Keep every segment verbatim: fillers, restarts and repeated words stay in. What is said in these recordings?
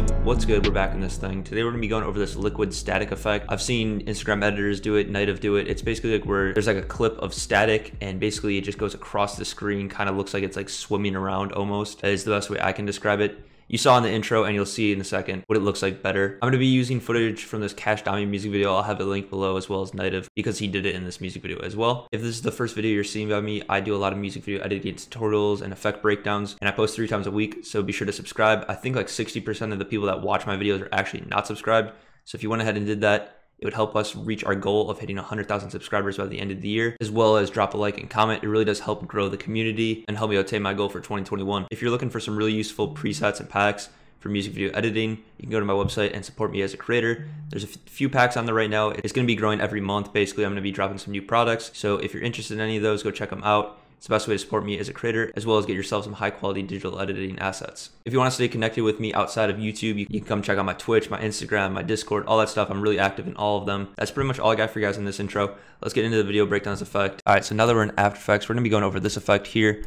YouTube, what's good? We're back in this thing. Today we're gonna be going over this liquid static effect. I've seen Instagram editors do it, nitetive do it. It's basically like where there's like a clip of static and basically it just goes across the screen, kind of looks like it's like swimming around almost, is the best way I can describe it. You saw in the intro and you'll see in a second what it looks like better. I'm gonna be using footage from this ka$hdami music video. I'll have the link below as well as nitetive because he did it in this music video as well. If this is the first video you're seeing by me, I do a lot of music video editing tutorials and effect breakdowns, and I post three times a week, so be sure to subscribe. I think like sixty percent of the people that watch my videos are actually not subscribed. So if you went ahead and did that, it would help us reach our goal of hitting one hundred thousand subscribers by the end of the year, as well as drop a like and comment. It really does help grow the community and help me attain my goal for twenty twenty-one. If you're looking for some really useful presets and packs for music video editing, you can go to my website and support me as a creator. There's a few packs on there right now. It's gonna be growing every month. Basically, I'm gonna be dropping some new products. So if you're interested in any of those, go check them out. It's the best way to support me as a creator, as well as get yourself some high quality digital editing assets. If you want to stay connected with me outside of YouTube, you can come check out my Twitch, my Instagram, my Discord, all that stuff. I'm really active in all of them. That's pretty much all I got for you guys in this intro. Let's get into the video breakdowns effect. All right, so now that we're in After Effects, we're gonna be going over this effect here.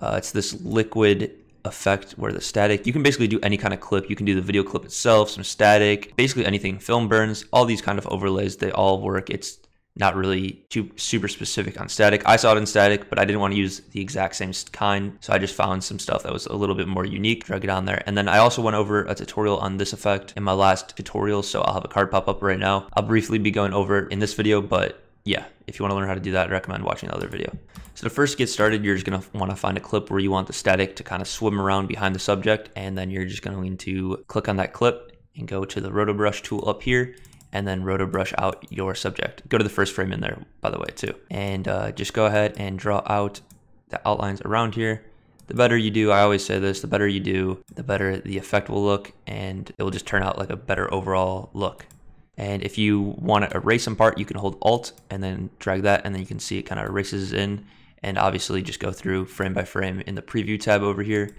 Uh, it's this liquid effect where the static, you can basically do any kind of clip. You can do the video clip itself, some static, basically anything, film burns, all these kind of overlays, they all work. It's not really too super specific on static. I saw it in static, but I didn't want to use the exact same kind. So I just found some stuff that was a little bit more unique, drag it on there. And then I also went over a tutorial on this effect in my last tutorial. So I'll have a card pop up right now. I'll briefly be going over it in this video, but yeah, if you want to learn how to do that, I recommend watching the other video. So to first get started, you're just going to want to find a clip where you want the static to kind of swim around behind the subject. And then you're just going to click on that clip and go to the Rotobrush tool up here, and then Rotobrush out your subject. Go to the first frame in there, by the way, too. And uh, just go ahead and draw out the outlines around here. The better you do, I always say this, the better you do, the better the effect will look, and it will just turn out like a better overall look. And if you want to erase some part, you can hold Alt and then drag that, and then you can see it kind of erases in, and obviously just go through frame by frame in the preview tab over here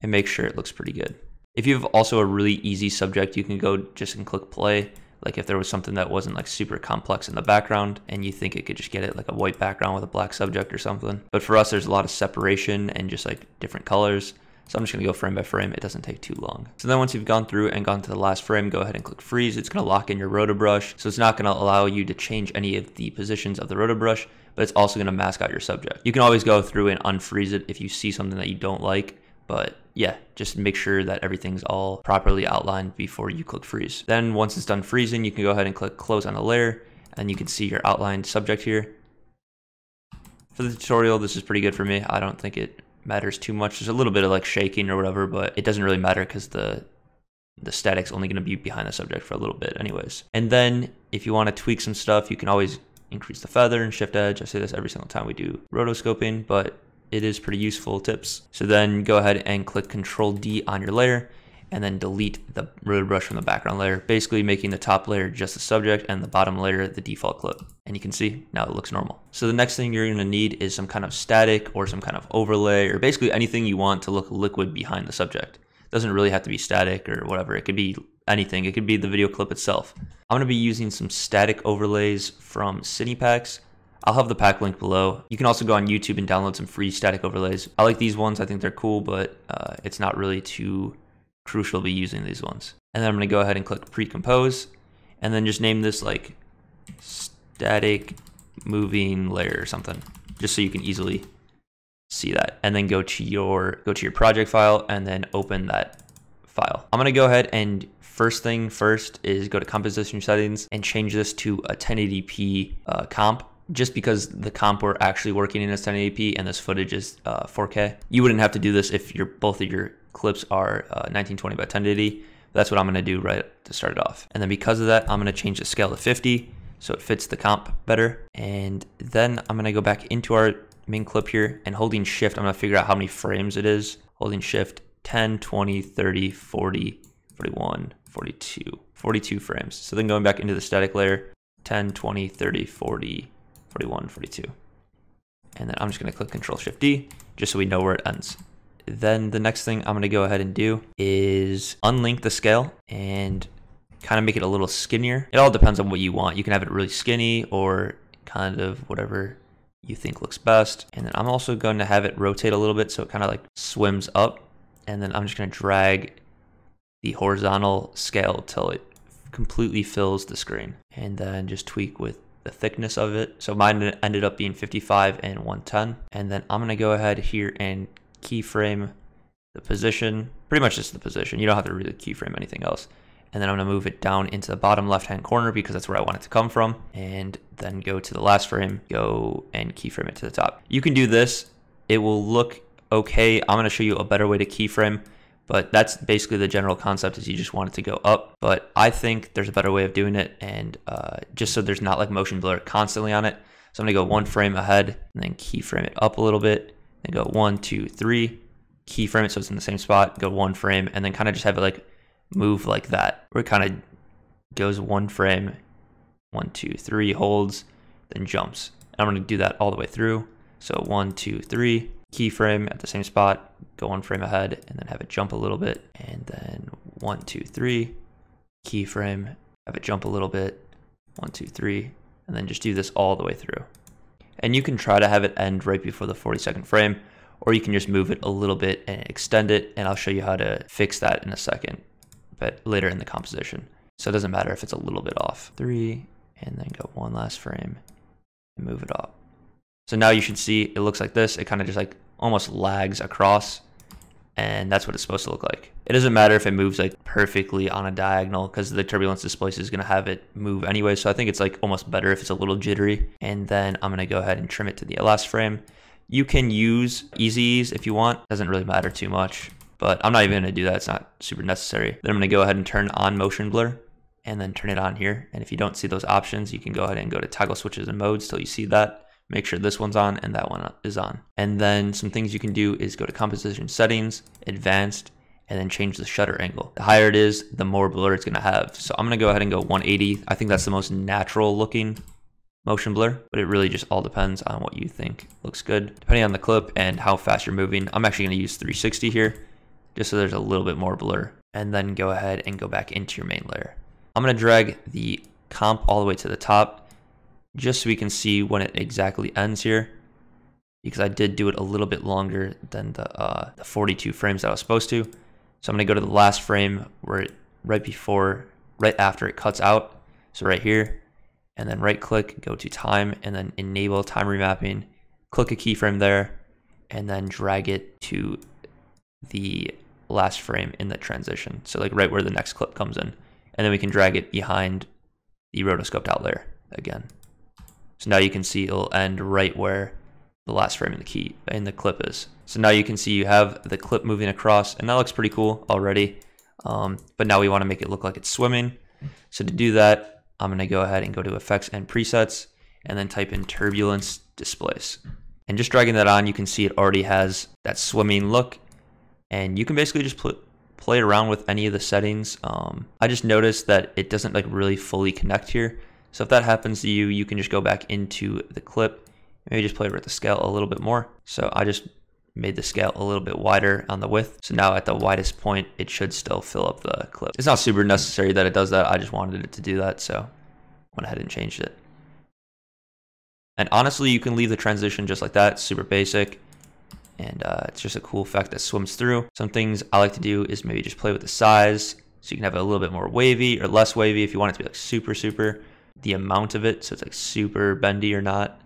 and make sure it looks pretty good. If you have also a really easy subject, you can go just and click play. Like if there was something that wasn't like super complex in the background and you think it could just get it like a white background with a black subject or something. But for us, there's a lot of separation and just like different colors. So I'm just gonna go frame by frame. It doesn't take too long. So then once you've gone through and gone to the last frame, go ahead and click freeze. It's gonna lock in your Rotobrush. So it's not gonna allow you to change any of the positions of the Rotobrush, but it's also gonna mask out your subject. You can always go through and unfreeze it if you see something that you don't like, but yeah, just make sure that everything's all properly outlined before you click freeze. Then once it's done freezing, you can go ahead and click close on the layer, and you can see your outlined subject here. For the tutorial, this is pretty good for me. I don't think it matters too much. There's a little bit of like shaking or whatever, but it doesn't really matter because the the static's only gonna be behind the subject for a little bit anyways. And then if you wanna tweak some stuff, you can always increase the feather and shift edge. I say this every single time we do rotoscoping, but it is pretty useful tips. So then go ahead and click Control D on your layer and then delete the Rotobrush from the background layer, basically making the top layer just the subject and the bottom layer the default clip. And you can see now it looks normal. So the next thing you're gonna need is some kind of static or some kind of overlay or basically anything you want to look liquid behind the subject. It doesn't really have to be static or whatever. It could be anything. It could be the video clip itself. I'm gonna be using some static overlays from Cinepacks. I'll have the pack link below. You can also go on YouTube and download some free static overlays. I like these ones, I think they're cool, but uh, it's not really too crucial to be using these ones. And then I'm gonna go ahead and click pre-compose and then just name this like static moving layer or something, just so you can easily see that. And then go to your, go to your project file and then open that file. I'm gonna go ahead and first thing first is go to composition settings and change this to a ten eighty p uh, comp. Just because the comp we're actually working in is ten eighty p and this footage is uh, four K. You wouldn't have to do this if your both of your clips are uh, nineteen twenty by ten eighty. That's what I'm gonna do right to start it off. And then because of that, I'm gonna change the scale to fifty so it fits the comp better. And then I'm gonna go back into our main clip here and holding shift, I'm gonna figure out how many frames it is. Holding shift, ten, twenty, thirty, forty, forty-one, forty-two, forty-two frames. So then going back into the static layer, ten, twenty, thirty, forty, forty-one, forty-two. And then I'm just gonna click Control Shift D just so we know where it ends. Then the next thing I'm gonna go ahead and do is unlink the scale and kind of make it a little skinnier. It all depends on what you want. You can have it really skinny or kind of whatever you think looks best. And then I'm also going to have it rotate a little bit so it kind of like swims up. And then I'm just gonna drag the horizontal scale till it completely fills the screen, and then just tweak with the thickness of it. So mine ended up being fifty-five and one ten, and then I'm gonna go ahead here and keyframe the position, pretty much just the position. You don't have to really keyframe anything else. And then I'm gonna move it down into the bottom left-hand corner because that's where I want it to come from, and then go to the last frame, go and keyframe it to the top. You can do this, it will look okay. I'm gonna show you a better way to keyframe, but that's basically the general concept, is you just want it to go up. But I think there's a better way of doing it, and uh, just so there's not like motion blur constantly on it. So I'm gonna go one frame ahead and then keyframe it up a little bit, then go one, two, three, keyframe it so it's in the same spot, go one frame, and then kind of just have it like move like that, where it kind of goes one frame, one, two, three, holds, then jumps. And I'm gonna do that all the way through. So one, two, three, keyframe at the same spot, go one frame ahead, and then have it jump a little bit, and then one, two, three, keyframe, have it jump a little bit, one, two, three, and then just do this all the way through. And you can try to have it end right before the forty-second frame, or you can just move it a little bit and extend it, and I'll show you how to fix that in a second, but later in the composition. So it doesn't matter if it's a little bit off. Three, and then go one last frame and move it up. So now you should see it looks like this. It kind of just like almost lags across, and that's what it's supposed to look like. It doesn't matter if it moves like perfectly on a diagonal because the turbulence displace is gonna have it move anyway. So I think it's like almost better if it's a little jittery. And then I'm gonna go ahead and trim it to the last frame. You can use easy ease if you want. Doesn't really matter too much, but I'm not even gonna do that. It's not super necessary. Then I'm gonna go ahead and turn on motion blur and then turn it on here. And if you don't see those options, you can go ahead and go to toggle switches and modes till you see that. Make sure this one's on and that one is on. And then some things you can do is go to composition settings, advanced, and then change the shutter angle. The higher it is, the more blur it's gonna have. So I'm gonna go ahead and go one eighty. I think that's the most natural looking motion blur, but it really just all depends on what you think looks good, depending on the clip and how fast you're moving. I'm actually gonna use three sixty here, just so there's a little bit more blur. And then go ahead and go back into your main layer. I'm gonna drag the comp all the way to the top, just so we can see when it exactly ends here, because I did do it a little bit longer than the, uh, the forty-two frames that I was supposed to. So I'm gonna go to the last frame where it, right before, right after it cuts out. So right here, and then right click, go to time, and then enable time remapping, click a keyframe there, and then drag it to the last frame in the transition. So like right where the next clip comes in, and then we can drag it behind the rotoscoped out layer again. So now you can see it'll end right where the last frame in the key in the clip is. So now you can see you have the clip moving across, and that looks pretty cool already. Um, but now we want to make it look like it's swimming. So to do that, I'm gonna go ahead and go to effects and presets, and then type in turbulence displace. And just dragging that on, you can see it already has that swimming look, and you can basically just put play around with any of the settings. Um, I just noticed that it doesn't like really fully connect here. So if that happens to you, you can just go back into the clip, maybe just play with the scale a little bit more. So I just made the scale a little bit wider on the width. So now at the widest point, it should still fill up the clip. It's not super necessary that it does that. I just wanted it to do that, so I went ahead and changed it. And honestly, you can leave the transition just like that, super basic. And uh, it's just a cool effect that swims through. Some things I like to do is maybe just play with the size. So you can have it a little bit more wavy or less wavy if you want it to be like super, super. The amount of it, so it's like super bendy or not.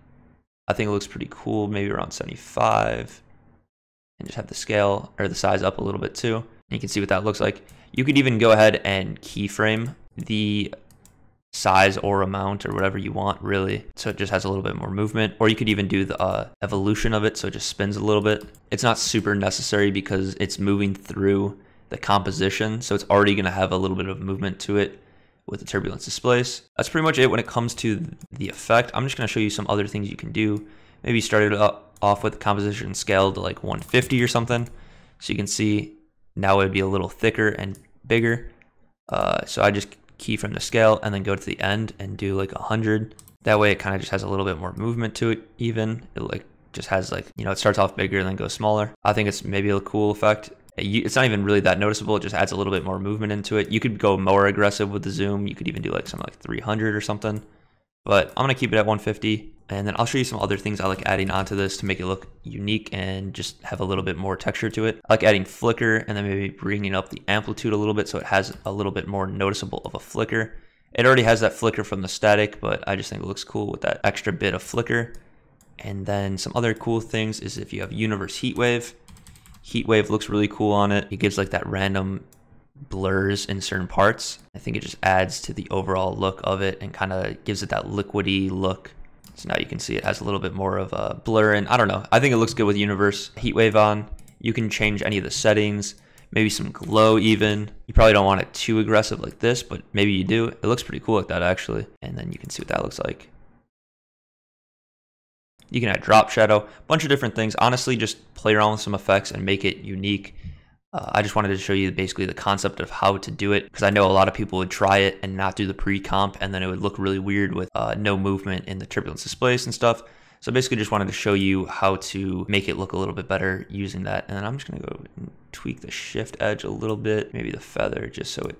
I think it looks pretty cool, maybe around seventy-five, and just have the scale or the size up a little bit too. And you can see what that looks like. You could even go ahead and keyframe the size or amount or whatever you want really, so it just has a little bit more movement. Or you could even do the uh, evolution of it, so it just spins a little bit. It's not super necessary because it's moving through the composition, so it's already gonna have a little bit of movement to it with the turbulence displace. That's pretty much it when it comes to the effect. I'm just gonna show you some other things you can do. Maybe start it up, off with the composition scale to like one fifty or something. So you can see now it'd be a little thicker and bigger. Uh, so I just keyframe the scale and then go to the end and do like one hundred. That way it kind of just has a little bit more movement to it even. It like just has like, you know, it starts off bigger and then goes smaller. I think it's maybe a cool effect. It's not even really that noticeable. It just adds a little bit more movement into it. You could go more aggressive with the zoom. You could even do like something like three hundred or something, but I'm gonna keep it at one fifty. And then I'll show you some other things I like adding onto this to make it look unique and just have a little bit more texture to it. I like adding flicker and then maybe bringing up the amplitude a little bit so it has a little bit more noticeable of a flicker. It already has that flicker from the static, but I just think it looks cool with that extra bit of flicker. And then some other cool things is if you have Universe Heatwave. Heatwave looks really cool on it. It gives like that random blurs in certain parts. I think it just adds to the overall look of it and kind of gives it that liquidy look. So now you can see it has a little bit more of a blur, and I don't know, I think it looks good with Universe Heatwave on. You can change any of the settings, maybe some glow even. You probably don't want it too aggressive like this, but maybe you do. It looks pretty cool like that actually. And then you can see what that looks like. You can add drop shadow, a bunch of different things. Honestly, just play around with some effects and make it unique. Uh, I just wanted to show you basically the concept of how to do it, because I know a lot of people would try it and not do the pre-comp, and then it would look really weird with uh, no movement in the turbulence displays and stuff. So basically just wanted to show you how to make it look a little bit better using that. And then I'm just going to go and tweak the shift edge a little bit, maybe the feather, just so it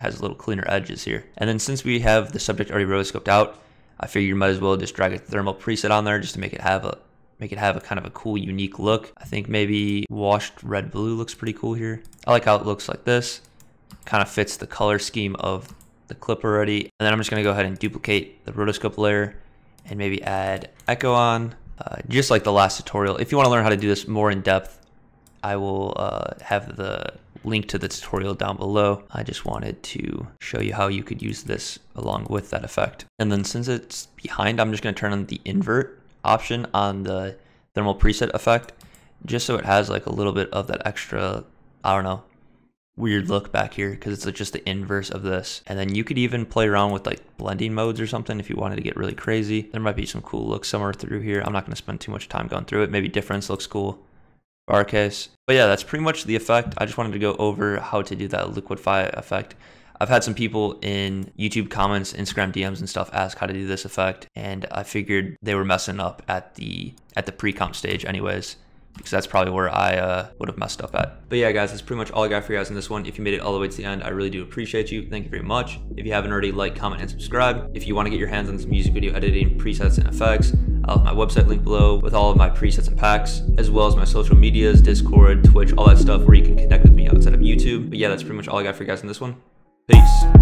has a little cleaner edges here. And then since we have the subject already rotoscoped out, I figured you might as well just drag a thermal preset on there just to make it have a make it have a kind of a cool, unique look. I think maybe washed red blue looks pretty cool here. I like how it looks like this. It kind of fits the color scheme of the clip already. And then I'm just going to go ahead and duplicate the rotoscope layer and maybe add echo on, uh, just like the last tutorial. If you want to learn how to do this more in depth, I will uh, have the link to the tutorial down below. I just wanted to show you how you could use this along with that effect. And then since it's behind, I'm just going to turn on the invert option on the thermal preset effect, just so it has like a little bit of that extra, I don't know, weird look back here, because it's like just the inverse of this. And then you could even play around with like blending modes or something if you wanted to get really crazy. There might be some cool looks somewhere through here. I'm not going to spend too much time going through it. Maybe difference looks cool for our case. But yeah, that's pretty much the effect. I just wanted to go over how to do that liquify effect. I've had some people in YouTube comments, Instagram D Ms and stuff ask how to do this effect, and I figured they were messing up at the at the pre-comp stage anyways, because that's probably where I uh, would have messed up at. But yeah guys, that's pretty much all I got for you guys in this one. If you made it all the way to the end, I really do appreciate you. Thank you very much. If you haven't already, like, comment, and subscribe. If you want to get your hands on some music video editing, presets, and effects, I'll have my website linked below with all of my presets and packs, as well as my social medias, Discord, Twitch, all that stuff where you can connect with me outside of YouTube. But yeah, that's pretty much all I got for you guys in this one. Peace.